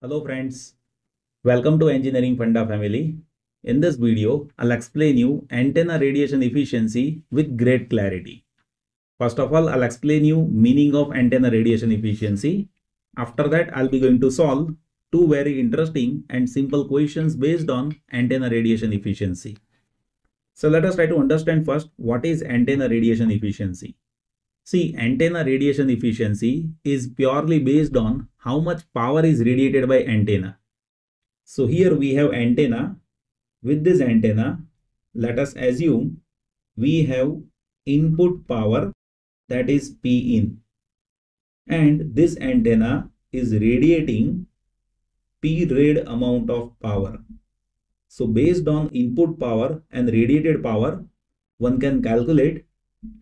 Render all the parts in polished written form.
Hello friends, welcome to Engineering Funda family. In this video, I'll explain you antenna radiation efficiency with great clarity. First of all, I'll explain you meaning of antenna radiation efficiency. After that, I'll be going to solve two very interesting and simple questions based on antenna radiation efficiency. So let us try to understand first what is antenna radiation efficiency. See, antenna radiation efficiency is purely based on how much power is radiated by antenna. So here we have antenna. With this antenna, let us assume we have input power, that is P in. And this antenna is radiating P rad amount of power. So based on input power and radiated power, one can calculate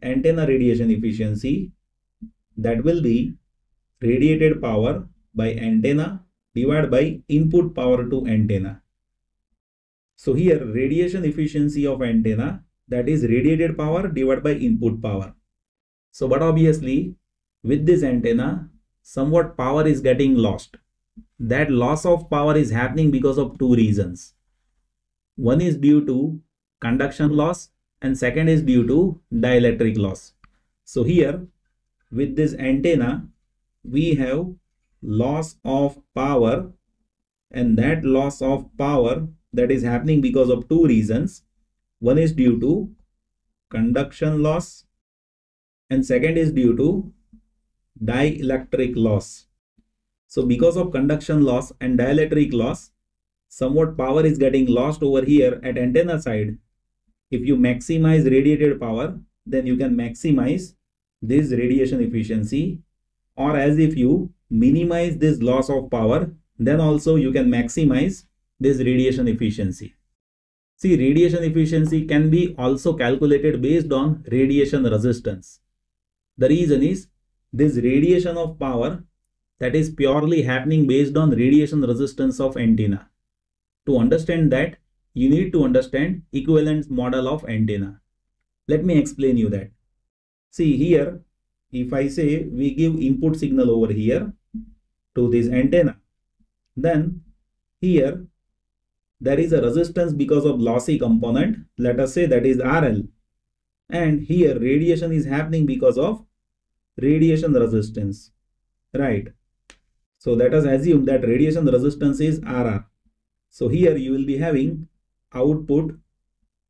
antenna radiation efficiency, that will be radiated power by antenna divided by input power to antenna. So here radiation efficiency of antenna, that is radiated power divided by input power. So but obviously with this antenna somewhat power is getting lost. That loss of power is happening because of two reasons. One is due to conduction loss and second is due to dielectric loss. So here with this antenna we have loss of power, and that loss of power that is happening because of two reasons. One is due to conduction loss and second is due to dielectric loss. So because of conduction loss and dielectric loss, somewhat power is getting lost over here at antenna side. If you maximize radiated power, then you can maximize this radiation efficiency, or as if you minimize this loss of power, then also you can maximize this radiation efficiency. See, radiation efficiency can be also calculated based on radiation resistance. The reason is this radiation of power that is purely happening based on radiation resistance of antenna. To understand that, you need to understand equivalence model of antenna. Let me explain you that. See here, if I say we give input signal over here to this antenna, then here there is a resistance because of lossy component. Let us say that is RL, and here radiation is happening because of radiation resistance, right? So let us assume that radiation resistance is RR. So here you will be having output,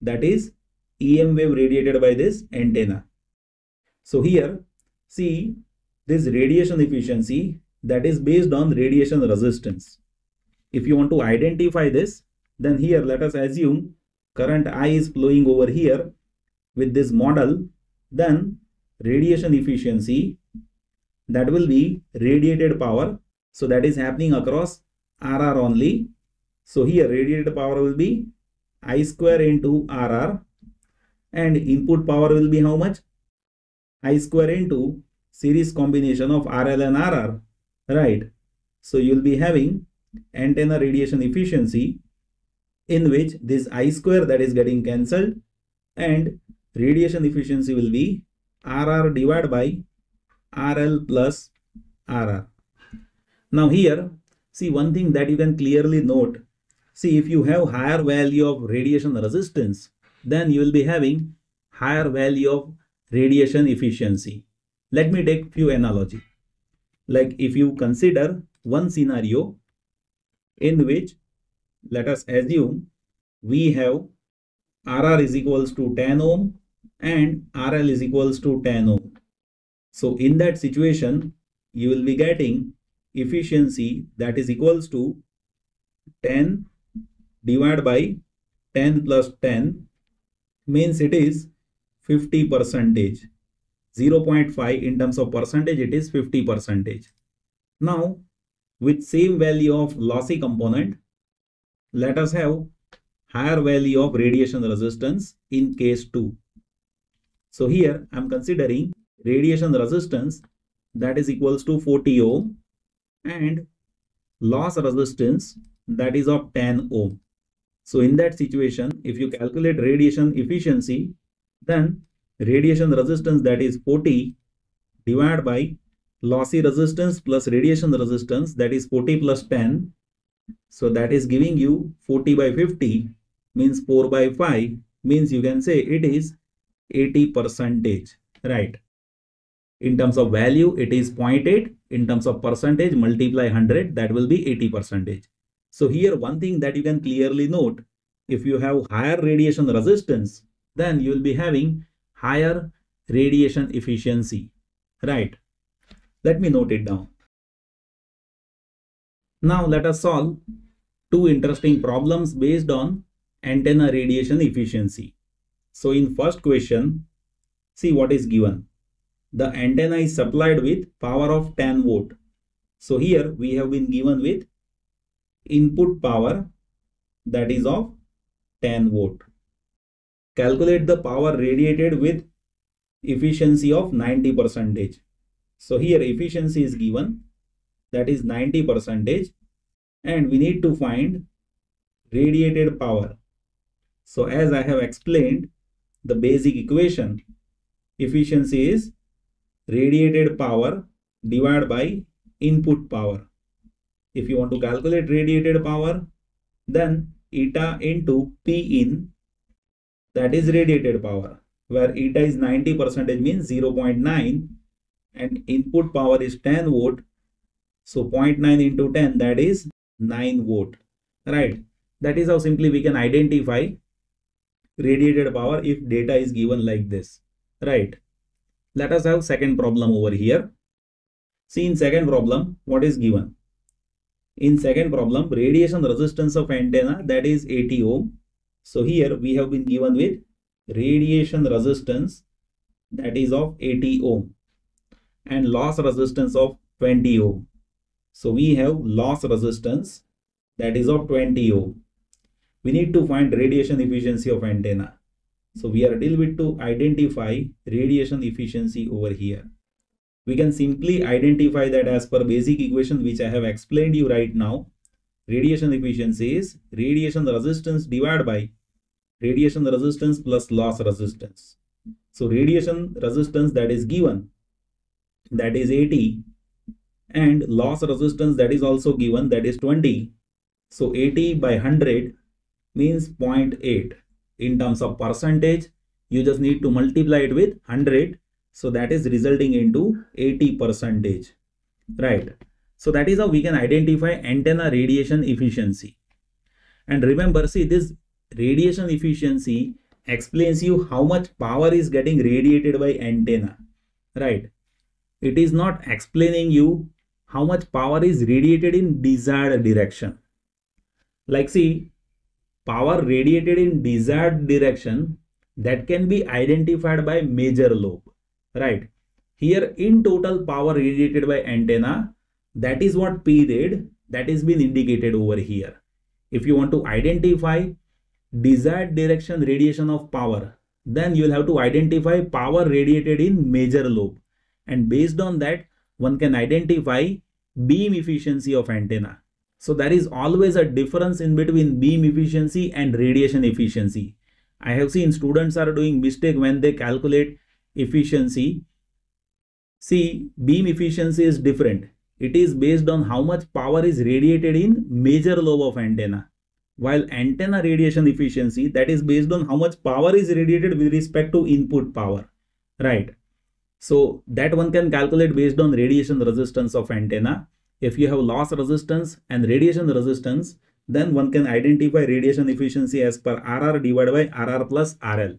that is EM wave radiated by this antenna. So here see, this radiation efficiency that is based on radiation resistance. If you want to identify this, then here let us assume current I is flowing over here with this model, then radiation efficiency that will be radiated power. So that is happening across RR only. So here radiated power will be I square into RR, and input power will be how much? I square into series combination of RL and RR, right? So you will be having antenna radiation efficiency in which this I square that is getting cancelled, and radiation efficiency will be RR divided by RL plus RR. Now here see, one thing that you can clearly note. See, if you have higher value of radiation resistance, then you will be having higher value of radiation efficiency. Let me take few analogy. Like if you consider one scenario in which let us assume we have RR is equals to 10 ohm and RL is equals to 10 ohm. So in that situation, you will be getting efficiency that is equals to 10 divided by 10 plus 10, means it is 50%. 0.5 in terms of percentage, it is 50%. Now with same value of lossy component, let us have higher value of radiation resistance in case 2. So here I am considering radiation resistance that is equals to 40 ohm and loss resistance that is of 10 ohm. So in that situation, if you calculate radiation efficiency, then radiation resistance that is 40 divided by lossy resistance plus radiation resistance that is 40 plus 10, So that is giving you 40 by 50 means 4 by 5 means you can say it is 80%, right? In terms of value, it is 0.8. In terms of percentage, multiply 100, that will be 80%. So here one thing that you can clearly note, if you have higher radiation resistance, then you will be having higher radiation efficiency, right? Let me note it down. Now let us solve two interesting problems based on antenna radiation efficiency. So in first question, see what is given. The antenna is supplied with power of 10 volt. So here we have been given with input power that is of 10 volt. Calculate the power radiated with efficiency of 90%. So here efficiency is given, that is 90%, and we need to find radiated power. So as I have explained the basic equation, efficiency is radiated power divided by input power. If you want to calculate radiated power, then eta into P in, that is radiated power, where eta is 90% means 0.9 and input power is 10 volt. So 0.9 into 10, that is 9 volt, right? That is how simply we can identify radiated power if data is given like this, right? Let us have second problem over here. See, in second problem, what is given? In second problem, radiation resistance of antenna, that is 80 ohm. So here we have been given with radiation resistance that is of 80 ohm and loss resistance of 20 ohm. So we have loss resistance that is of 20 ohm. We need to find radiation efficiency of antenna. So we are dealing with to identify radiation efficiency over here. We can simply identify that as per basic equation which I have explained you right now. Radiation efficiency is radiation resistance divided by radiation resistance plus loss resistance. So radiation resistance that is given, that is 80, and loss resistance that is also given, that is 20. So 80 by 100 means 0.8. In terms of percentage, you just need to multiply it with 100. So that is resulting into 80%, right? So that is how we can identify antenna radiation efficiency. And remember, see, this radiation efficiency explains you how much power is getting radiated by antenna, right? It is not explaining you how much power is radiated in desired direction. Like, see, power radiated in desired direction, that can be identified by major lobe, right? Here in total power radiated by antenna, that is what period that is been indicated over here. If you want to identify desired direction radiation of power, then you will have to identify power radiated in major lobe. And based on that, one can identify beam efficiency of antenna. So there is always a difference in between beam efficiency and radiation efficiency. I have seen students are doing mistake when they calculate efficiency. See, beam efficiency is different. It is based on how much power is radiated in major lobe of antenna, while antenna radiation efficiency, that is based on how much power is radiated with respect to input power, right? So that one can calculate based on radiation resistance of antenna. If you have loss resistance and radiation resistance, then one can identify radiation efficiency as per RR divided by RR plus RL,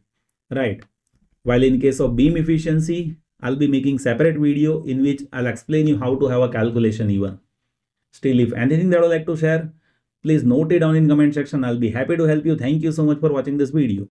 right? While in case of beam efficiency, I'll be making separate video in which I'll explain you how to have a calculation even. Still, if anything that I would like to share, please note it down in comment section. I'll be happy to help you. Thank you so much for watching this video.